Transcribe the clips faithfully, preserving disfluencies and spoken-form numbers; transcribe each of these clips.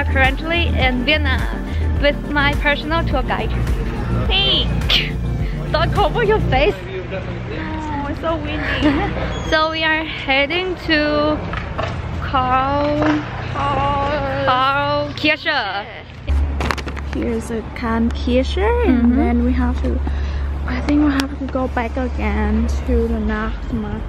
are currently in Vienna with my personal tour guide. Hey! Don't cover your face! Oh, it's so windy. So we are heading to Karl... Karlskirche. Here's a Karlskirche, and mm-hmm. then we have to... I think we have to go back again to the Naschmarkt.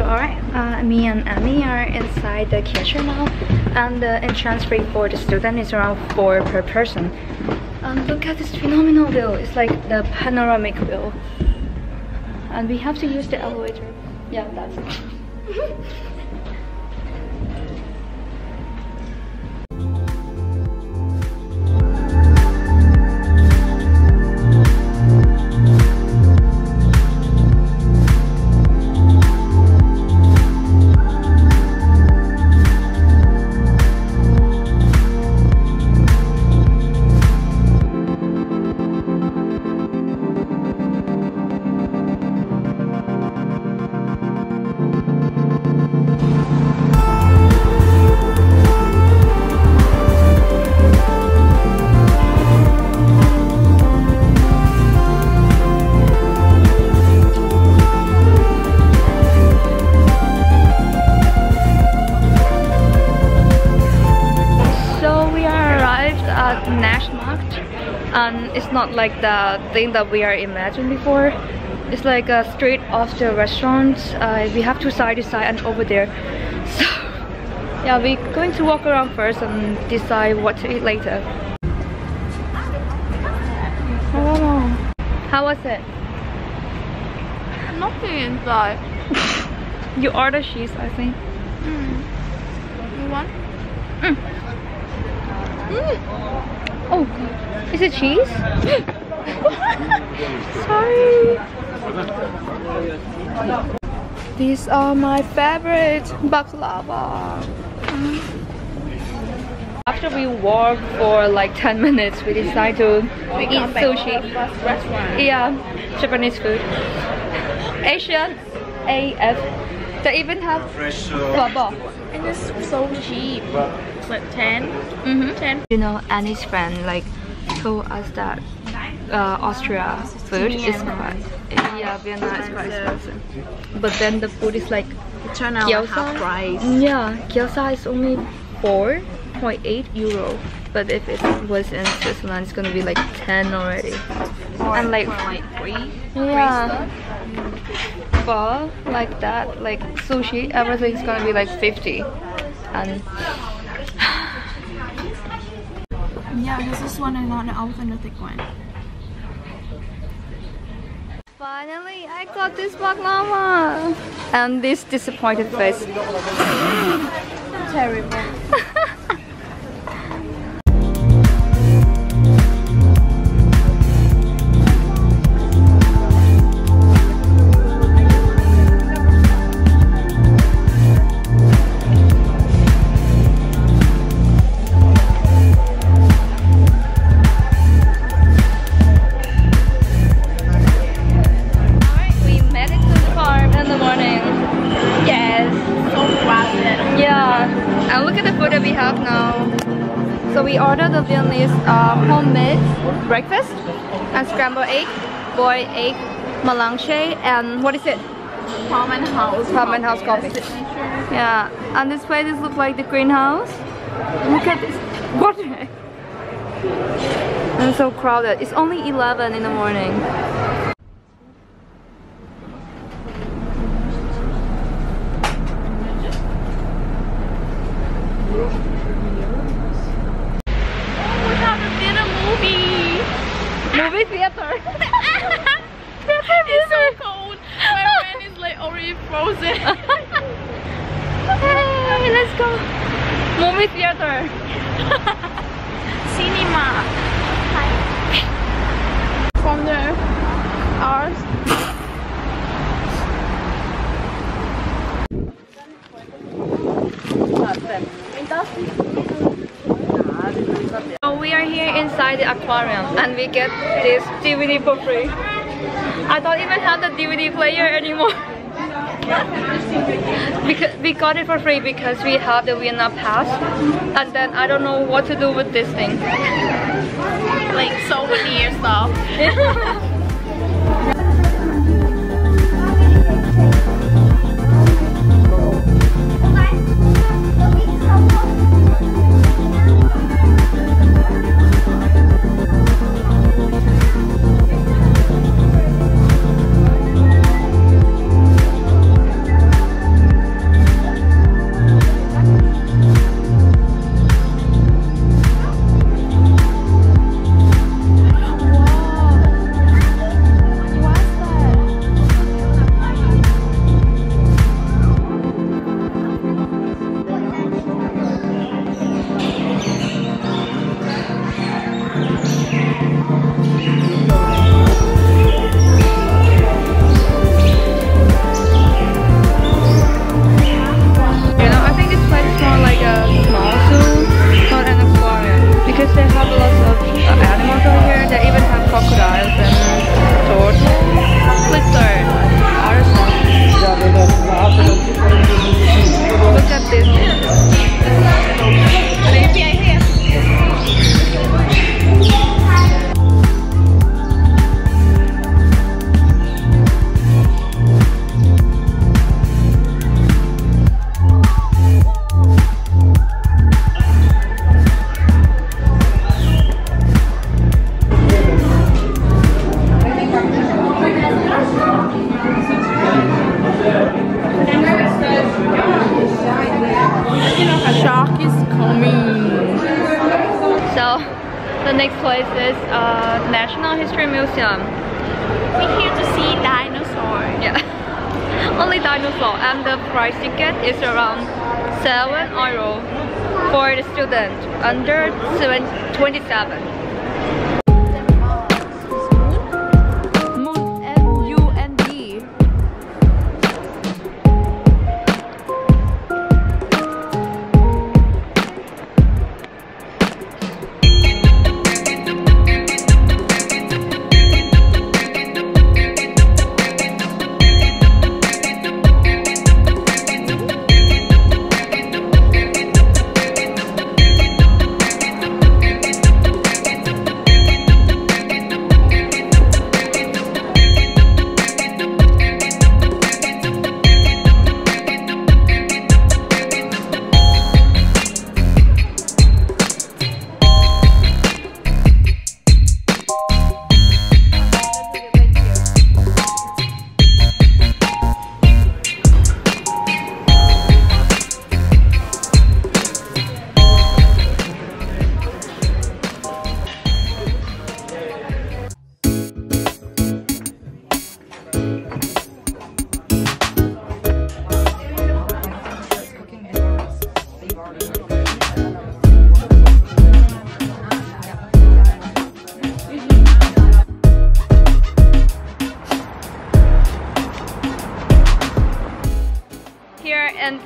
Alright, uh, me and Amy are inside the kitchen now, and the entrance fee for the student is around four per person. And look at this phenomenal view, it's like the panoramic view. And we have to use the elevator. Yeah, that's it. And it's not like the thing that we are imagined before. It's like a street off the restaurant. Uh, we have to side to side and over there. So yeah, we're going to walk around first and decide what to eat later. Oh. How was it? Nothing inside. You order cheese, I think. Mm. You want? Mm. Mm. Oh, God. Is it cheese? Sorry. These are my favorite baklava. Mm. After we walked for like ten minutes, we decided to we eat sushi. Yeah, Japanese food. Asian A F. They even have baba. And it's so cheap. Like ten? Mm-hmm. ten. You know, Annie's friend like told us that uh, Austria food Vienna. is quite yeah, Vienna is quite expensive. But then the food is like gyoza. Half price. Yeah, gyoza is only four point eight euro. But if it was in Switzerland, it's gonna be like ten already. Or and like, like three. Yeah. Pho like that, like sushi, everything's gonna be like fifty. And yeah, there's this one and not an elephant, a thick one. Finally, I got this baklava! And this disappointed face. Terrible. Breakfast and scrambled egg, boiled egg, melange, and what is it? Palmenhaus. Palmenhaus coffee. Yeah, and this place looks like the greenhouse. Look at this water. I'm so crowded. It's only eleven in the morning. So we are here inside the aquarium and we get this D V D for free. I don't even have the D V D player anymore. Because we got it for free because we have the Vienna Pass, and then I don't know what to do with this thing. Like so many years now. The next place is uh, National History Museum. We're here to see dinosaurs. Yeah, only dinosaur. And the price ticket is around seven euro for the student under twenty-seven.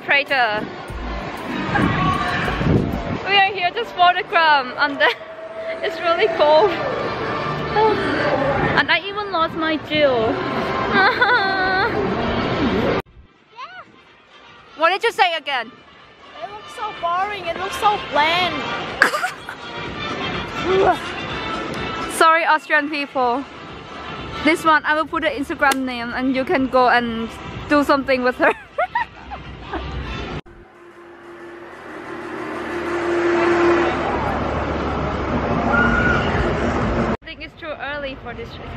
Prater. We are here to spot the crumb, and then it's really cold. And I even lost my jewel. Yeah. What did you say again? It looks so boring. It looks so bland. Sorry, Austrian people. This one I will put the Instagram name, and you can go and do something with her. For this trip.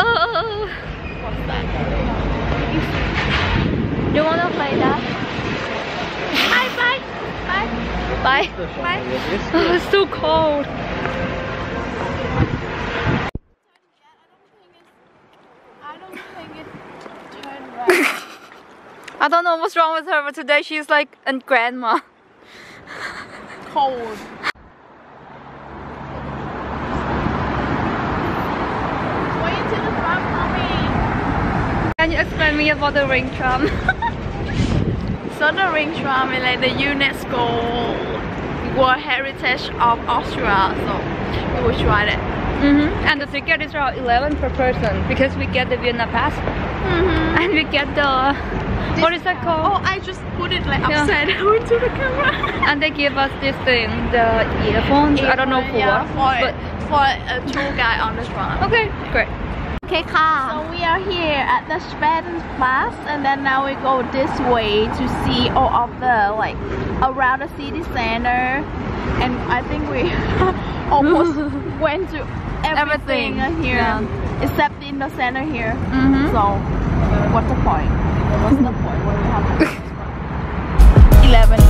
Oh! What's that? You wanna play that? Bye bye! Bye! Bye! Bye! Oh, it's too cold! I don't think it turned right. I don't know what's wrong with her, but today she's like a grandma. Cold. Can you explain me about the ring tram? So the ring tram is like the UNESCO World Heritage of Austria, so we will try that. Mm-hmm. And the tickets are eleven per person because we get the Vienna Pass mm-hmm. and we get the this, what is that called? Oh, I just put it like yeah. upside down to the camera. And they give us this thing, the earphones. Earphone, I don't know for yeah, what, for, but for a tour guide on this one. Okay, great. Okay, so we are here at the Schwedenplatz, and then now we go this way to see all of the like around the city center. And I think we almost went to everything, everything. here yeah. except in the center here. Mm-hmm. So what's the point? What's the point? What do we have to do? eleven.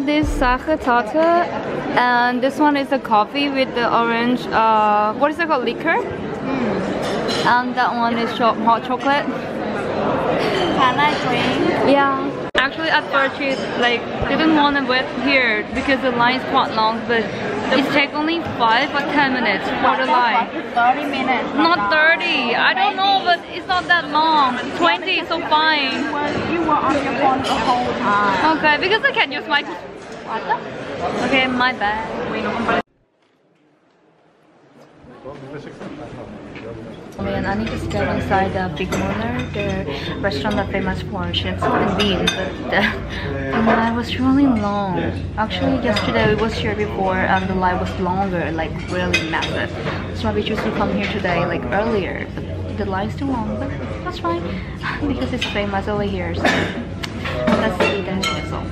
This Sache Tate, and this one is a coffee with the orange, uh, what is it called, liquor? Mm. And that one is cho hot chocolate. Can I drink? Yeah. Actually at first she like, didn't want to wait here because the line is quite long, but it takes only five or ten minutes for the line. thirty minutes. Not thirty, I don't know, but it's not that long. twenty, so fine. You were on your phone the whole time. Okay, because I can use my... What the? Okay, my bad. And I need to step inside the big corner, the restaurant that's famous for schnitzel and beans. But the line was really long. Actually, yesterday we was here before, and the line was longer, like really massive. That's why we choose to come here today, like earlier. But the line's too long, but that's fine because it's famous over here. So let's eat the schnitzel.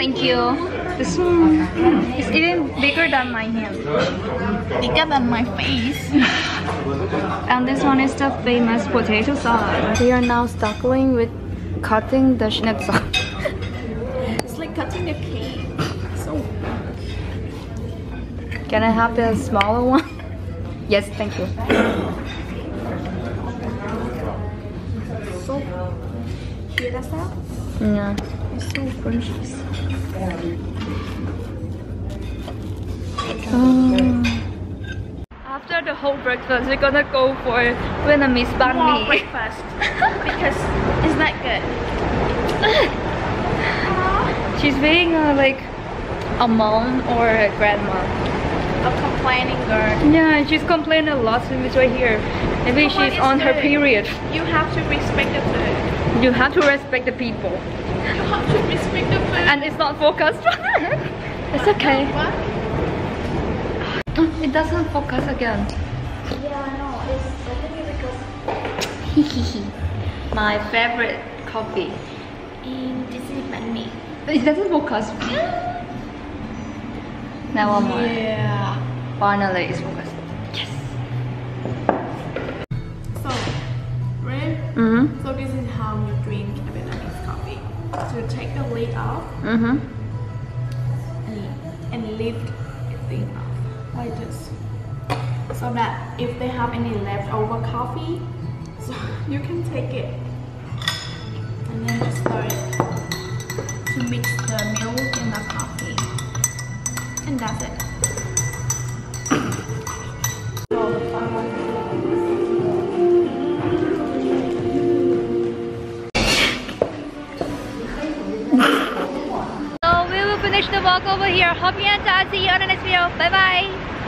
Thank you. This one is even bigger than my hand. Bigger than my face. And this one is the famous potato salad. We are now struggling with cutting the schnitzel. It's like cutting a cake. So. Can I have the smaller one? Yes, thank you. So, hear that sound? Yeah. It's so crunchy. Um. After the whole breakfast, we're gonna go for Vietnamese banh mi breakfast because it's not good. She's being uh, like a mom or a grandma, a complaining girl. Yeah, she's complaining a lot since we're here. Maybe but she's on good? her period. You have to respect the food. You have to respect the people. You have to respect the food. And it's not focused. It's okay. What? It doesn't focus again. Yeah, I know. It's, I think it's because... My favorite coffee. And this is banh mi. It doesn't focus. Never mind. Yeah. Finally, it's focused. Yes. So, right? Mm-hmm. So this is how you drink a Vietnamese coffee. To take the lid off mm-hmm. and, and lift the thing off like this, so that if they have any leftover coffee, so you can take it and then just stir it to mix the milk and the coffee, and that's it. Walk over here. Hope you enjoyed. See you on the next video. Bye bye.